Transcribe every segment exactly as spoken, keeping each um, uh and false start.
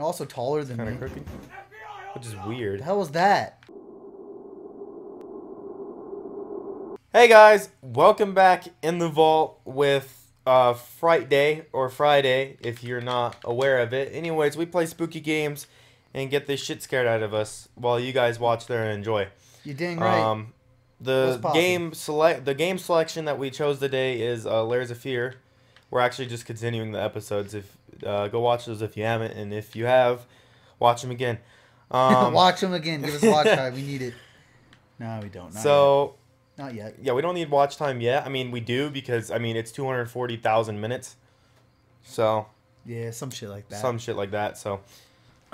and also taller than me. Crooked. Which is weird. The hell was that? Hey guys, welcome back in the vault with uh, Fright Day, or Friday, if you're not aware of it. Anyways, we play spooky games and get this shit scared out of us while you guys watch there and enjoy. You're dang right. Um, the game select the game selection that we chose today is uh, Layers of Fear. We're actually just continuing the episodes. If uh, go watch those if you haven't, and if you have, watch them again. Um, watch them again. Give us watch time. We need it. No, we don't. Not so yet. Not yet. Yeah, we don't need watch time yet. I mean, we do because I mean it's two hundred forty thousand minutes. So yeah, some shit like that. Some shit like that. So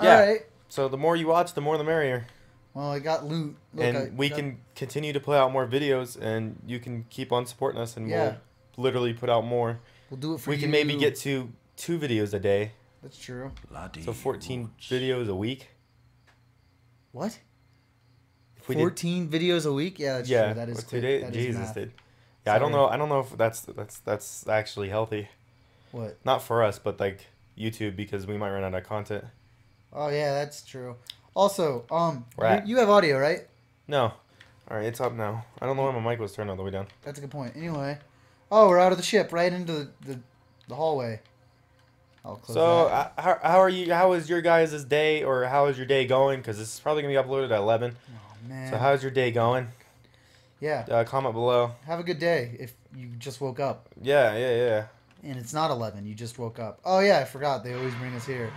yeah. All right. So the more you watch, the more the merrier. Well, I got loot. Look, and I, we got... can continue to put out more videos, and you can keep on supporting us, and yeah. we'll literally put out more. We'll do it for we you. We can maybe get to two videos a day. That's true. Bloody so fourteen much. videos a week. What? If we fourteen did... videos a week? Yeah, that's yeah. true. That is well, today, that Jesus is did. Yeah, Sorry. I don't know. I don't know if that's that's that's actually healthy. What? Not for us, but like YouTube, because we might run out of content. Oh yeah, that's true. Also, um, you, you have audio, right? No. All right, it's up now. I don't know why my mic was turned all the way down. That's a good point. Anyway. Oh, we're out of the ship, right into the, the, the hallway. I'll close so, uh, how, how are you? How is your guys' day, or how is your day going? Because this is probably going to be uploaded at eleven. Oh, man. So, how's your day going? Yeah. Uh, comment below. Have a good day if you just woke up. Yeah, yeah, yeah. And it's not eleven. You just woke up. Oh, yeah, I forgot. They always bring us here.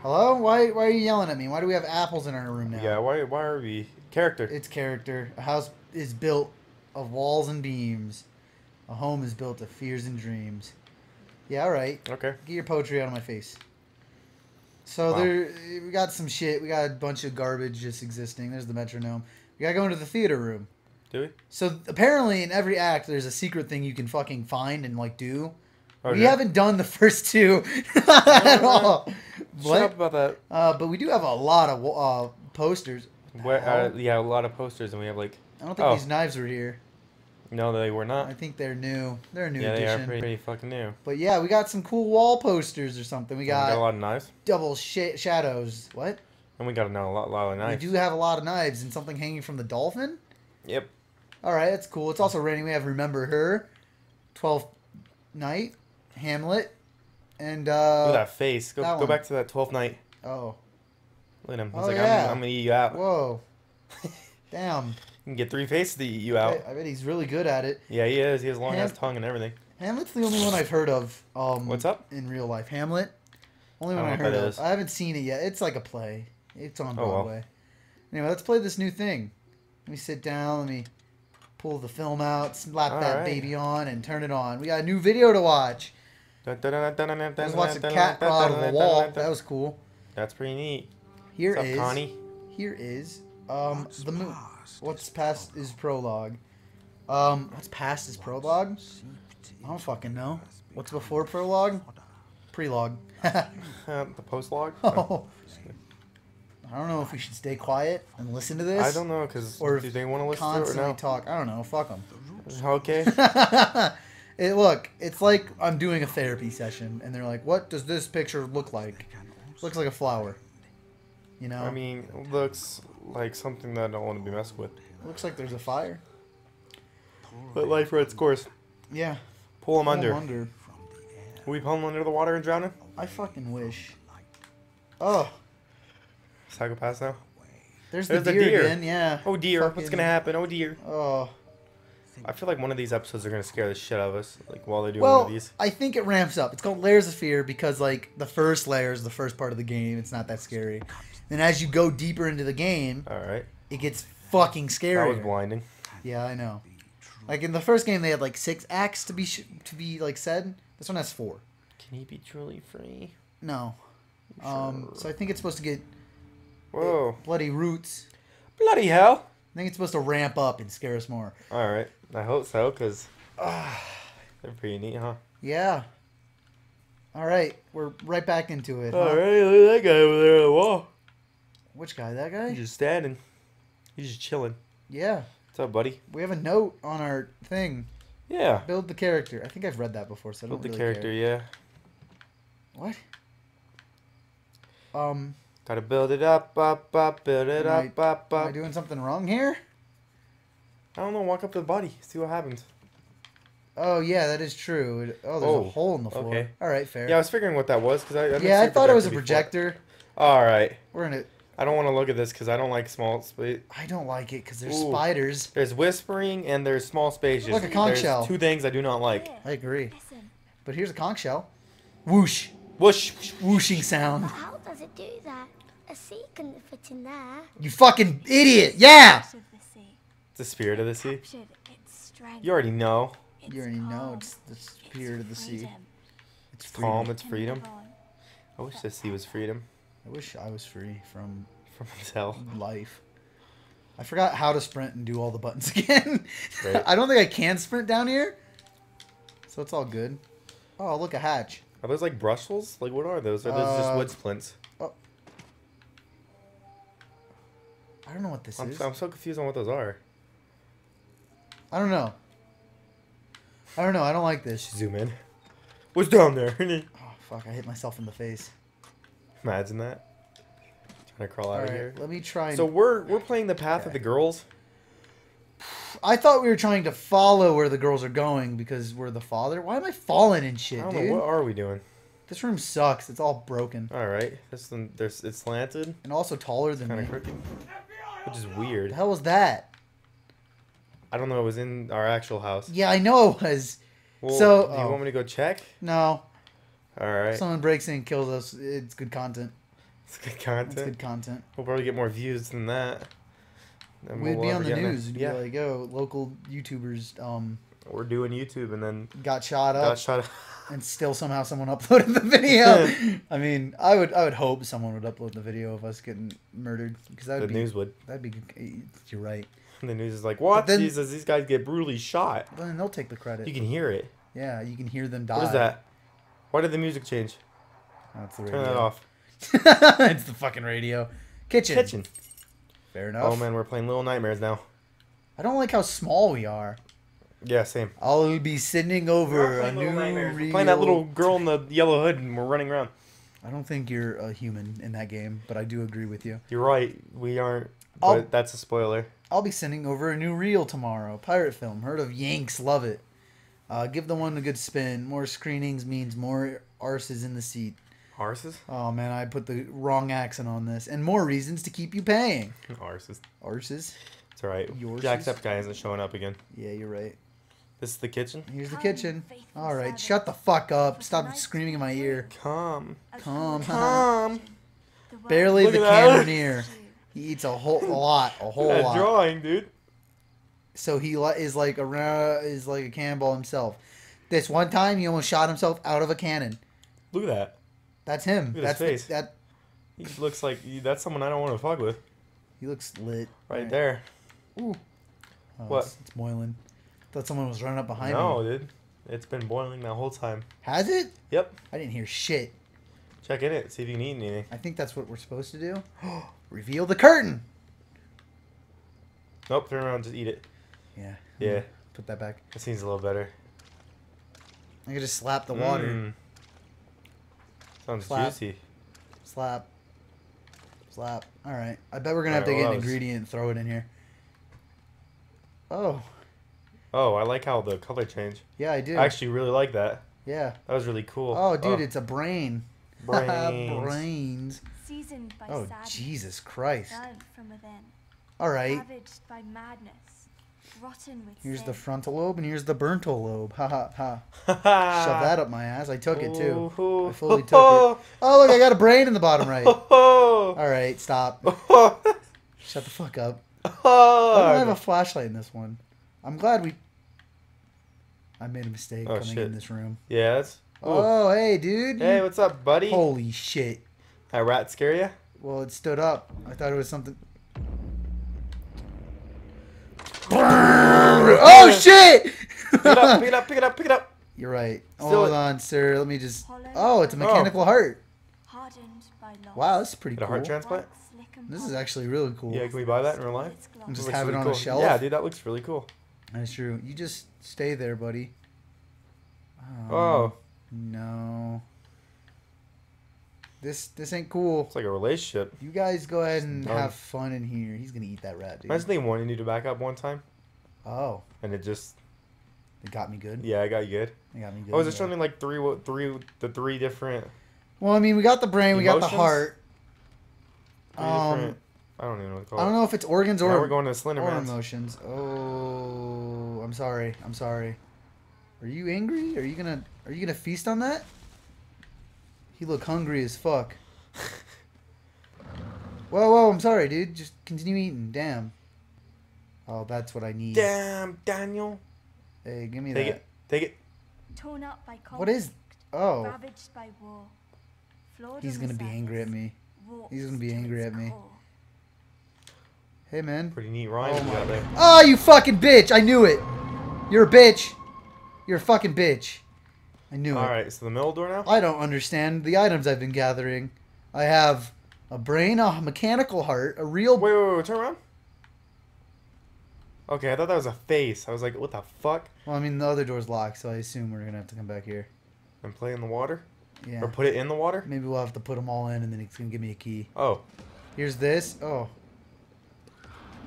Hello? Why, why are you yelling at me? Why do we have apples in our room now? Yeah, why, why are we... Character. It's character. A house is built of walls and beams. A home is built of fears and dreams. Yeah, all right. Okay. Get your poetry out of my face. So wow. there, we got some shit. We got a bunch of garbage just existing. There's the metronome. We gotta go into the theater room. Do we? So apparently in every act there's a secret thing you can fucking find and like do. Okay. We haven't done the first two at all. What? Shut up about that. Uh, but we do have a lot of uh, posters. Where, uh, yeah, a lot of posters, and we have like. I don't think oh. these knives were here. No, they were not. I think they're new. They're a new yeah, edition. Yeah, they are pretty, pretty fucking new. But yeah, we got some cool wall posters or something. We got, we got a lot of knives. Double sh shadows. What? And we got a lot, lot of knives. We do have a lot of knives and something hanging from the dolphin. Yep. All right, that's cool. It's also raining. We have Remember Her, Twelfth Night, Hamlet, and uh. Look at that face. Go, that go back to that Twelfth Night. Oh. Look at him. He's oh, like, yeah. I'm, I'm going to eat you out. Whoa. Damn. You can get three faces to eat you out. I, I bet he's really good at it. Yeah, he is. He has a long-ass tongue and everything. Hamlet's the only one I've heard of um, What's up? in real life. Hamlet. Only one I, I heard of. Is. I haven't seen it yet. It's like a play. It's on Broadway. Oh, well. Anyway, let's play this new thing. Let me sit down. Let me pull the film out, slap All that right. baby on, and turn it on. We got a new video to watch. There's lots of cat rod on the wall. That was cool. That's pretty neat. Here What's up, is, Connie? Here is um, the moon. What's past is prologue. Um, what's past is prologue? I don't fucking know. What's before prologue? Prelogue. uh, the postlogue? Oh. I don't know if we should stay quiet and listen to this. I don't know, because do they want to listen to it or no? talk. I don't know. Fuck them. Okay. it, look, it's like I'm doing a therapy session, and they're like, what does this picture look like? Looks like a flower. You know? I mean, it looks like something that I don't want to be messed with. Looks like there's a fire. Let life run its course. Yeah. Pull them under. under. Are we pulling under the water and drowning? I fucking wish. Oh. Psychopaths now? There's, there's the deer, deer again, yeah. Oh dear, fucking... what's gonna happen? Oh dear. Oh. I feel like one of these episodes are gonna scare the shit out of us, like while they're doing well, one of these. I think it ramps up. It's called Layers of Fear because like the first layer is the first part of the game. It's not that scary. Then as you go deeper into the game, all right, it gets fucking scarier. That was blinding. Yeah, I know. Like in the first game, they had like six acts to be sh to be like said. This one has four. Can he be truly free? No. Sure. Um. So I think it's supposed to get. Whoa. Bloody roots. Bloody hell. I think it's supposed to ramp up and scare us more. All right. I hope so, because uh, they're pretty neat, huh? Yeah. All right. We're right back into it. All huh? right. Look at that guy over there on the wall. Which guy? That guy? He's just standing. He's just chilling. Yeah. What's up, buddy? We have a note on our thing. Yeah. Build the character. I think I've read that before, so I don't Build really the character, care. yeah. What? Um. Gotta build it up, up, up, build it up, I, up, up. Am I doing something wrong here? I don't know. Walk up to the body. See what happens. Oh, yeah, that is true. Oh, there's oh, a hole in the floor. Okay. All right, fair. Yeah, I was figuring what that was. Cause I, yeah, I thought it was a projector. Before. All right. We're in it. I don't want to look at this because I don't like small space. I don't like it because there's Ooh. spiders. There's whispering and there's small spaces. Like a conch there's shell. Two things I do not like. I agree. Listen. But here's a conch shell. Whoosh. Whoosh. Whooshing sound. Well, how does it do that? A sea couldn't fit in there. You fucking idiot. Yeah. It's the spirit of the sea. You already know. It's you already calm. know it's the spirit it's of the sea. It's, it's calm, it's freedom. I wish the sea was freedom. I wish I was free from from hell. Life. I forgot how to sprint and do all the buttons again. Right. I don't think I can sprint down here. So it's all good. Oh, look, a hatch. Are those like brushes? Like, what are those? Are those uh, just wood splints? Oh. I don't know what this I'm, is. I'm so confused on what those are. I don't know. I don't know. I don't like this. Zoom in. What's down there? Oh, fuck. I hit myself in the face. Imagine that. Trying to crawl out of here. Let me try. And... So we're we're playing the path okay. of the girls. I thought we were trying to follow where the girls are going because we're the father. Why am I falling and shit, I don't dude? Know. What are we doing? This room sucks. It's all broken. All right. This one, there's it's slanted. And also taller than me. Crooked, which is weird. What the hell was that? I don't know. It was in our actual house. Yeah, I know it was. Well, so do you oh. want me to go check? No. All right. If someone breaks in and kills us, it's good content. It's good content. It's good content. We'll probably get more views than that. Then We'd we'll be on the news. We'd yeah. be like, "Yo, local YouTubers." Um, We're doing YouTube, and then got shot up. Got shot up. And still somehow someone uploaded the video. I mean, I would I would hope someone would upload the video of us getting murdered because that would the be, news would. That'd be. You're right. And the news is like, what? Then, Jesus, these guys get brutally shot. Then they'll take the credit. You can hear it. Yeah, you can hear them die. What is that? Why did the music change? That's the radio. Turn that off. It's the fucking radio. Kitchen. Kitchen. Fair enough. Oh, man, we're playing Little Nightmares now. I don't like how small we are. Yeah, same. I'll be sending over a new we're playing that little girl in the yellow hood, and we're running around. I don't think you're a human in that game, but I do agree with you. You're right. We aren't, but I'll... that's a spoiler. I'll be sending over a new reel tomorrow. Pirate film. Heard of Yanks. Love it. Uh, give the one a good spin. More screenings means more arses in the seat. Arses? Oh, man. I put the wrong accent on this. And more reasons to keep you paying. Arses. Arses. It's all right. Jacksepticeye isn't showing up again. Yeah, you're right. This is the kitchen? Here's the kitchen. All right. Shut the fuck up. Stop screaming in my ear. Calm. Calm. Calm. Barely the camera near. He eats a whole a lot, a whole that lot. Drawing, dude. So he li is like a is like a cannonball himself. This one time, he almost shot himself out of a cannon. Look at that. That's him. Look at that's his face. The, that. He looks like that's someone I don't want to fuck with. He looks lit. Right, right. there. Ooh. Oh, what? It's, it's boiling. Thought someone was running up behind no, him. No, dude. It's been boiling that whole time. Has it? Yep. I didn't hear shit. Check in it. See if you can eat anything. I think that's what we're supposed to do. Reveal the curtain. Nope. Turn around. Just eat it. Yeah. Yeah. Put that back. That seems a little better. I could just slap the mm. water. Sounds slap. juicy. Slap. Slap. All right. I bet we're going to have right, to well, get an was... ingredient and throw it in here. Oh. Oh, I like how the color changed. Yeah, I do. I actually really like that. Yeah. That was really cool. Oh, dude. Oh. It's a brain. Brains. Brains. Seasoned by oh, sadness, Jesus Christ. From within, all right. Ravaged by madness, rotten with here's sin. The frontal lobe and here's the burntal lobe. Ha ha ha. Shove that up my ass. I took it too. Ooh, I fully took oh, it. Oh, look. I got a brain in the bottom right. All right. Stop. Shut the fuck up. Oh, I don't have a flashlight in this one. I'm glad we... I made a mistake oh, coming shit. in this room. Yeah, that's... Oh, ooh. Hey, dude. Hey, what's up, buddy? Holy shit. That rat scare you? Well, it stood up. I thought it was something. Oh, shit! Pick it up, pick it up, pick it up, pick it up. You're right. Still Hold it. on, sir. Let me just... Oh, it's a mechanical oh. heart. Wow, that's pretty cool. A heart transplant? This is actually really cool. Yeah, can we buy that in real life? And just have really it on cool. a shelf? Yeah, dude, that looks really cool. That's true. You just stay there, buddy. Um, oh. No. This this ain't cool. It's like a relationship. You guys go ahead and um, have fun in here. He's gonna eat that rat, dude. Imagine they wanted you to back up one time. Oh. And it just. It got me good. Yeah, I got you good. It got me good. I was just showing me like three, three, the three different. Well, I mean, we got the brain, emotions? We got the heart. Three um, I don't even know what to call it. I don't know if it's organs or. Now we're going to Slender Man. Emotions. Oh, I'm sorry. I'm sorry. Are you angry? Are you gonna Are you gonna feast on that? You look hungry as fuck. Whoa, whoa, I'm sorry, dude. Just continue eating. Damn. Oh, that's what I need. Damn, Daniel. Hey, give me that. Take it. Take it. Torn up by conflict, what is... Oh. Ravaged by war. He's going to be angry at me. He's going to be angry at me. Hey, man. Pretty neat rhyme you got there. Oh, you fucking bitch. I knew it. You're a bitch. You're a fucking bitch. I knew All it. Alright, so the middle door now? I don't understand the items I've been gathering. I have a brain, a mechanical heart, a real... Wait, wait, wait, turn around. Okay, I thought that was a face. I was like, what the fuck? Well, I mean, the other door's locked, so I assume we're gonna have to come back here. And play in the water? Yeah. Or put it in the water? Maybe we'll have to put them all in, and then it's gonna give me a key. Oh. Here's this. Oh.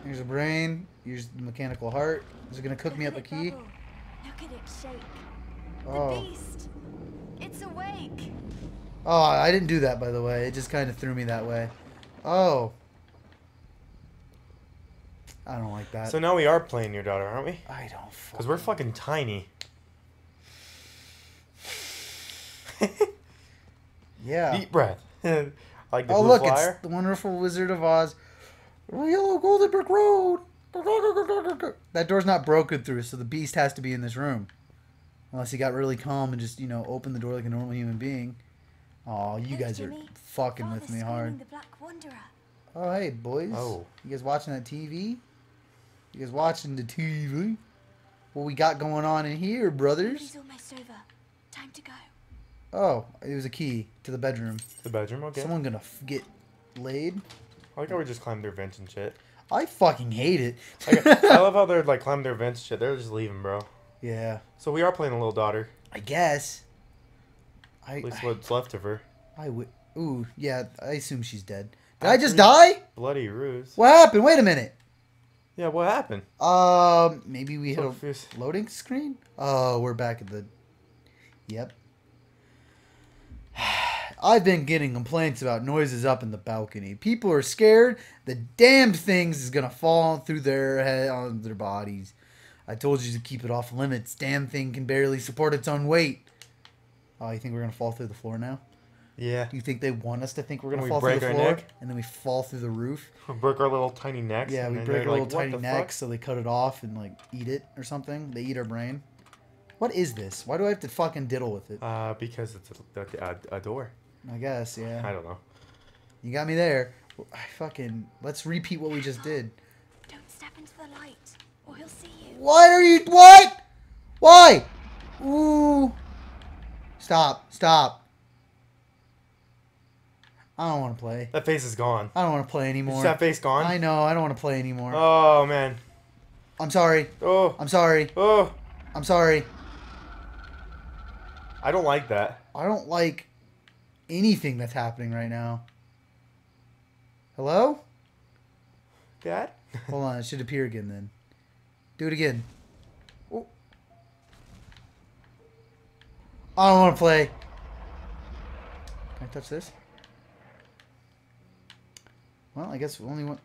Here's a brain. Here's the mechanical heart. Is it gonna cook Look me up a key? Bubble. Look at it shake. Oh. The beast. It's awake. Oh, I didn't do that, by the way. It just kind of threw me that way. Oh. I don't like that. So now we are playing your daughter, aren't we? I don't fucking... Because we're fucking tiny. Yeah. Deep breath. Like the oh, look, flyer. It's the Wonderful Wizard of Oz. Yellow Golden Brick Road. That door's not broken through, so the beast has to be in this room. Unless he got really calm and just, you know, opened the door like a normal human being. Aw, you guys are fucking with me hard. Oh, hey, boys. Oh. You guys watching that T V? You guys watching the T V? What we got going on in here, brothers? It's almost over. Time to go. Oh, it was a key to the bedroom. The bedroom, okay. Someone gonna f get laid? I like how we just climbed their vents and shit. I fucking hate it. Like, I love how they're, like, climbing their vents and shit. They're just leaving, bro. Yeah. So we are playing a little daughter. I guess. I, At least I, what's left of her. I would. Ooh, yeah. I assume she's dead. Did I, I just die? Bloody ruse. What happened? Wait a minute. Yeah, what happened? Um, maybe we so hit a fierce. Loading screen. Oh, we're back at the. Yep. I've been getting complaints about noises up in the balcony. People are scared. The damned things is gonna fall through their head on their bodies. I told you to keep it off limits. Damn thing can barely support its own weight. Oh, you think we're going to fall through the floor now? Yeah. You think they want us to think we're going to fall through the floor? Neck? And then we fall through the roof? We break our little tiny necks. Yeah, we break our little tiny necks so they cut it off and, like, eat it or something. They eat our brain. What is this? Why do I have to fucking diddle with it? Uh, because it's a, a, a door. I guess, yeah. I don't know. You got me there. I fucking... Let's repeat what we just did. Don't step into the light. Or he'll see you. What are you? What? Why? Ooh. Stop. Stop. I don't want to play. That face is gone. I don't want to play anymore. Is that face gone? I know. I don't want to play anymore. Oh, man. I'm sorry. Oh. I'm sorry. Oh. I'm sorry. I don't like that. I don't like anything that's happening right now. Hello? Dad? Hold on. It should appear again then. Do it again. Oh. I don't want to play. Can I touch this? Well, I guess we only want...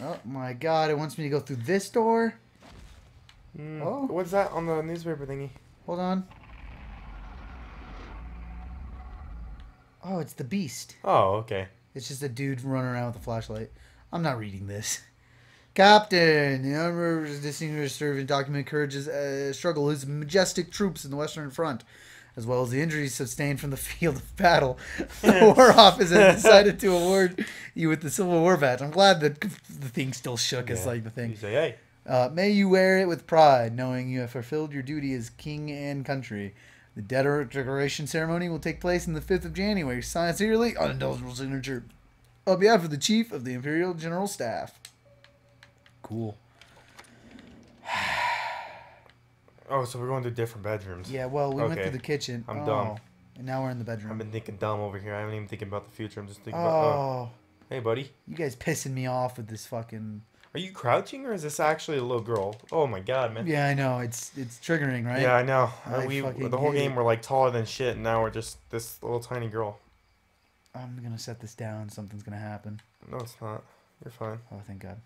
Oh, my God. It wants me to go through this door. Mm, oh. What's that on the newspaper thingy? Hold on. Oh, it's the beast. Oh, okay. It's just a dude running around with a flashlight. I'm not reading this. Captain, the honorable distinguished servant document encourages uh, struggle his majestic troops in the Western Front, as well as the injuries sustained from the field of battle. The War Office has decided to award you with the Civil War Badge. I'm glad that the thing still shook. Yeah. It's like the thing. You say, hey. Uh, may you wear it with pride, knowing you have fulfilled your duty as king and country. The dedication ceremony will take place on the fifth of January. Sincerely, indelible signature. On behalf of the Chief of the Imperial General Staff. Cool. Oh, so we're going to different bedrooms. Yeah, well, we okay. went through the kitchen. I'm oh, dumb. And now we're in the bedroom. I've been thinking dumb over here. I haven't even thinking about the future. I'm just thinking oh. about... Oh. Hey, buddy. You guys pissing me off with this fucking... Are you crouching, or is this actually a little girl? Oh, my God, man. Yeah, I know. It's it's triggering, right? Yeah, I know. I we The whole game, it. we're, like, taller than shit, and now we're just this little tiny girl. I'm going to set this down. Something's going to happen. No, it's not. You're fine. Oh, thank God.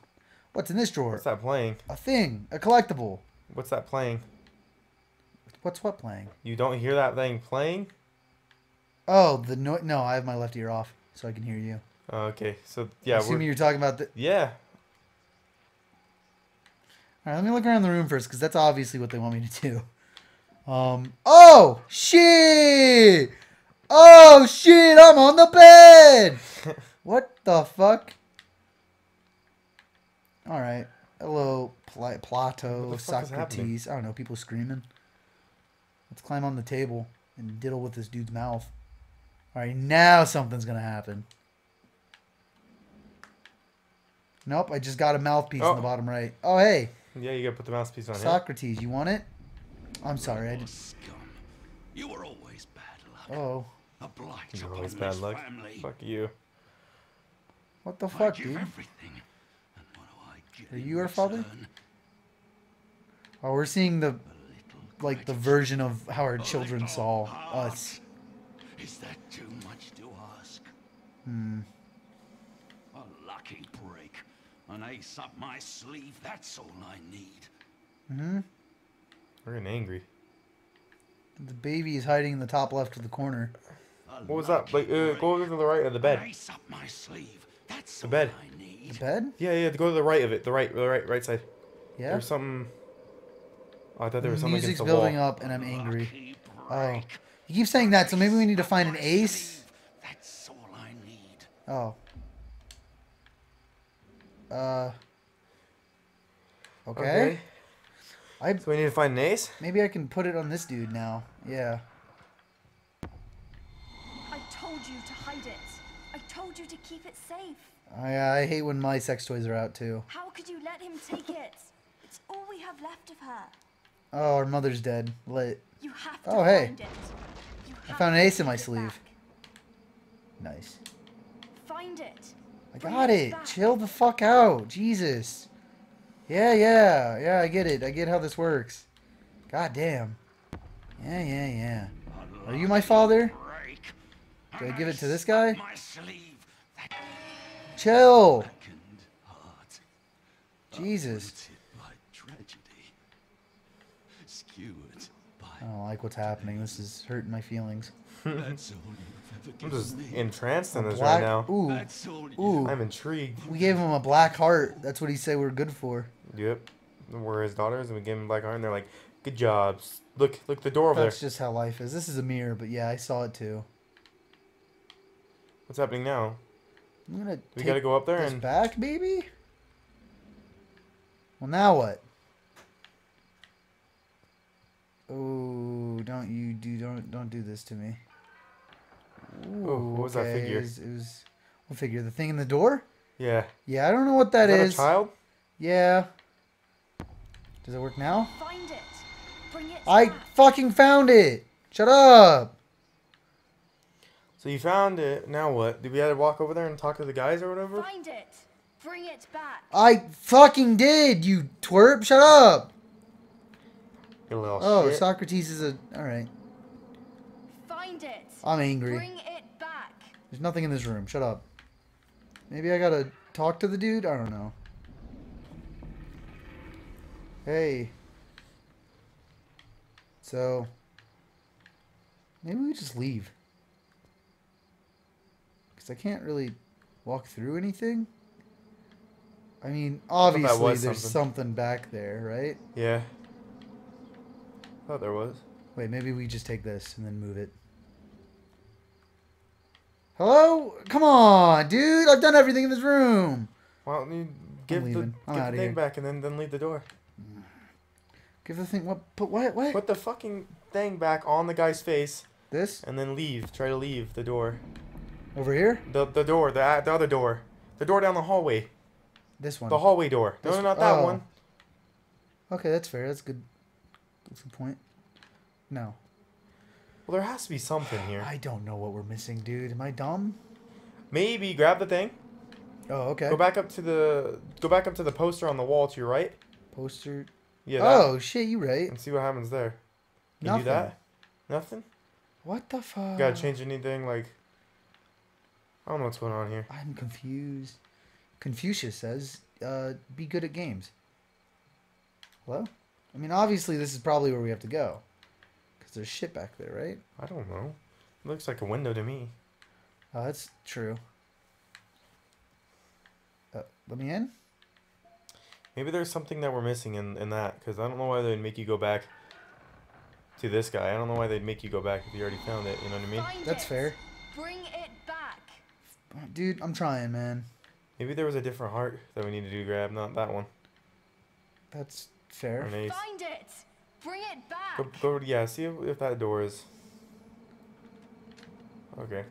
What's in this drawer? What's that playing? A thing. A collectible. What's that playing? What's what playing? You don't hear that thing playing? Oh, the no... No, I have my left ear off, so I can hear you. Uh, okay, so, yeah. Assuming we're... you're talking about the... Yeah. All right, let me look around the room first, because that's obviously what they want me to do. Um, oh, shit! Oh, shit, I'm on the bed! What the fuck? All right. Hello, Pl Plato, Socrates. I don't know, people screaming. Let's climb on the table and diddle with this dude's mouth. All right, now something's going to happen. Nope, I just got a mouthpiece oh. in the bottom right. Oh, hey. Yeah, you gotta put the mouthpiece on. Socrates, here. You want it? I'm sorry, I just. You were always bad luck. Oh. You were always bad luck. Family. Fuck you. What the I fuck, dude? And what do I Are you our father? Oh, we're seeing the, like, the version of how our children saw heart. us. Is that too much to ask? Hmm. A lucky break. An ace up my sleeve, that's all I need. Mm-hmm. We're getting angry. The baby is hiding in the top left of the corner. A what was that? Like, uh, go over to the right of the bed. An ace up my sleeve, that's the all bed. I need. The bed? Yeah, yeah, go to the right of it. The right, the right, right side. Yeah? There was something... Oh, I thought there was the something against the wall. Music's building up, and I'm angry. Oh. You keep saying that, so maybe we need to find an ace? That's all I need. Oh. Uh, okay. okay. I, so we need to find an ace? Maybe I can put it on this dude now. Yeah. I told you to hide it. I told you to keep it safe. I, I hate when my sex toys are out, too. How could you let him take it? It's all we have left of her. Oh, our mother's dead. Lit. You have to oh, hey. Find it. You have I found an ace in my sleeve. Back. Nice. Find it. I got it. Chill the fuck out. Jesus. Yeah, yeah. Yeah, I get it. I get how this works. God damn. Yeah, yeah, yeah. Are you my father? Do I give it to this guy? Chill. Jesus. I don't like what's happening. This is hurting my feelings. I'm just entranced in this right now. Ooh. Ooh. I'm intrigued. We gave him a black heart. That's what he said we were good for. Yep. We're his daughters, and we gave him a black heart, and they're like, good job. Look, look, the door over there. That's just how life is. This is a mirror, but yeah, I saw it too. What's happening now? I'm gonna we gotta go up there and... back, baby? Well, now what? Oh, don't you do, don't, don't do this to me. Ooh, oh, what was okay. that figure? It was, it was what figure? The thing in the door? Yeah. Yeah, I don't know what that is. That is. A child? Yeah. Does it work now? Find it. Bring it I back. fucking found it. Shut up. So you found it. Now what? Did we have to walk over there and talk to the guys or whatever? Find it. Bring it back. I fucking did. You twerp. Shut up. You little oh, shit. Socrates is a. All right. Find it. I'm angry. Bring it back. There's nothing in this room. Shut up. Maybe I gotta talk to the dude? I don't know. Hey. So. Maybe we just leave. Because I can't really walk through anything. I mean, obviously I there's something. something back there, right? Yeah. I thought there was. Wait, maybe we just take this and then move it. Hello? Come on, dude. I've done everything in this room. Why don't you give the, give the thing here. back and then, then leave the door? Give the thing... What? But what? What? Put the fucking thing back on the guy's face. This? And then leave. Try to leave the door. Over here? The the door. The, the other door. The door down the hallway. This one? The hallway door. This, no, no, not that oh. one. Okay, that's fair. That's good. That's a good point. No. Well, there has to be something here. I don't know what we're missing, dude. Am I dumb? Maybe grab the thing. Oh, okay. Go back up to the go back up to the poster on the wall to your right. Poster. Yeah. That. Oh shit, you right. And see what happens there. You Nothing. Do that. Nothing. What the fuck? You gotta change anything, like. I don't know what's going on here. I'm confused. Confucius says, uh, "Be good at games." Hello? I mean, obviously, this is probably where we have to go. Because there's shit back there, right? I don't know. It looks like a window to me. Oh, that's true. Uh, let me in? Maybe there's something that we're missing in, in that. Because I don't know why they'd make you go back to this guy. I don't know why they'd make you go back if you already found it. You know what I mean? Find that's it. Fair. Bring it back. Dude, I'm trying, man. Maybe there was a different heart that we needed to grab. Not that one. That's... Fair. Find it. Bring it back. Go, go, yeah, see if, if that door is. Okay.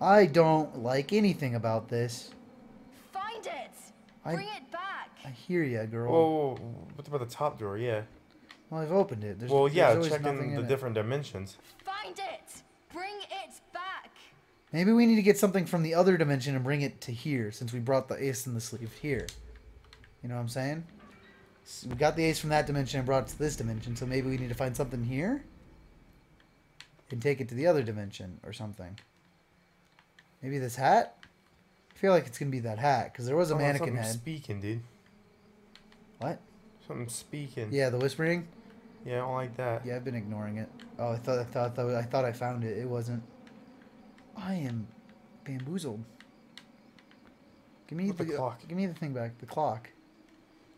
I don't like anything about this. Find it. Bring I, it back. I hear ya, girl. Whoa, whoa, what about the top door? Yeah. Well, I've opened it. There's, well, yeah, there's check in the in different dimensions. Find it. Bring it back. Maybe we need to get something from the other dimension and bring it to here, since we brought the ace in the sleeve here. You know what I'm saying? So we got the ace from that dimension and brought it to this dimension, so maybe we need to find something here and take it to the other dimension or something. Maybe this hat? I feel like it's going to be that hat, because there was a oh, mannequin head. Speaking, dude. What? Something speaking. Yeah, the whispering? Yeah, I don't like that. Yeah, I've been ignoring it. Oh, I thought I, thought, I, thought, I, thought I found it. It wasn't. I am bamboozled. Give me the, the clock. Give me the thing back. The clock.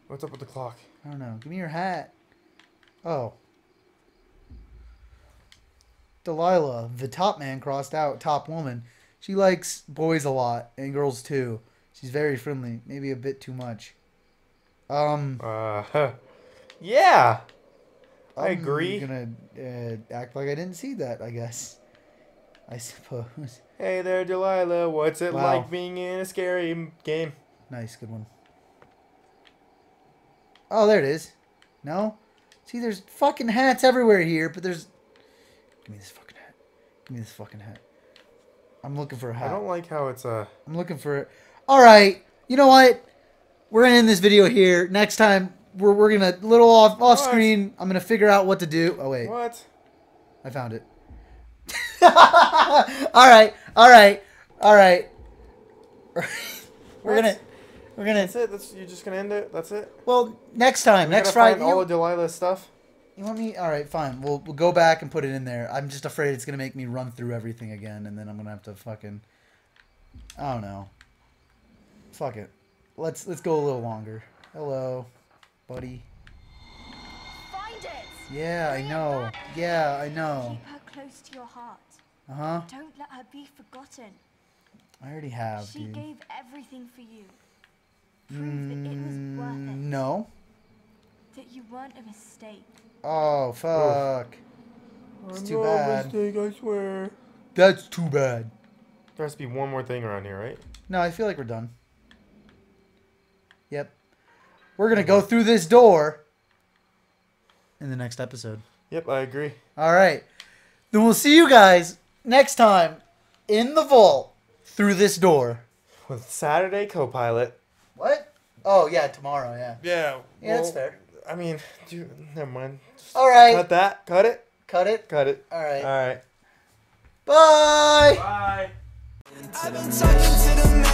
What's up with the clock? I don't know. Give me your hat. Oh. Delilah, the top man crossed out, top woman. She likes boys a lot, and girls too. She's very friendly. Maybe a bit too much. Um. Uh, yeah. I I'm agree. I'm going to uh, act like I didn't see that, I guess. I suppose. Hey there, Delilah. What's it wow. like being in a scary game? Nice. Good one. Oh, there it is. No? See, there's fucking hats everywhere here, but there's... Give me this fucking hat. Give me this fucking hat. I'm looking for a hat. I don't like how it's a... Uh... I'm looking for it. All right. You know what? We're going to end this video here. Next time, we're, we're going to... A little off, off screen. I'm going to figure out what to do. Oh, wait. What? I found it. All right. All right. All right. We're going to... We're gonna. That's it. That's, you're just gonna end it. That's it. Well, next time, next Friday. All of Delilah's stuff. You want me? All right, fine. We'll we'll go back and put it in there. I'm just afraid it's gonna make me run through everything again, and then I'm gonna have to fucking. I don't know. Fuck it. Let's let's go a little longer. Hello, buddy. Find it. Yeah, I know. Yeah, I know. Keep her close to your heart. Uh huh. Don't let her be forgotten. I already have. She dude. gave everything for you. Prove that it was worth it. No. That you weren't a mistake. Oh, fuck. It's too bad. I'm not a mistake, I swear. That's too bad. There has to be one more thing around here, right? No, I feel like we're done. Yep. We're going to go through this door in the next episode. Yep, I agree. All right. Then we'll see you guys next time in the vault through this door. With Saturday Co-Pilot. What? Oh, yeah, tomorrow, yeah. Yeah. Yeah, well, that's fair. I mean, dude, never mind. Just all right. Cut that. Cut it. Cut it. Cut it. All right. All right. Bye. Bye. Bye.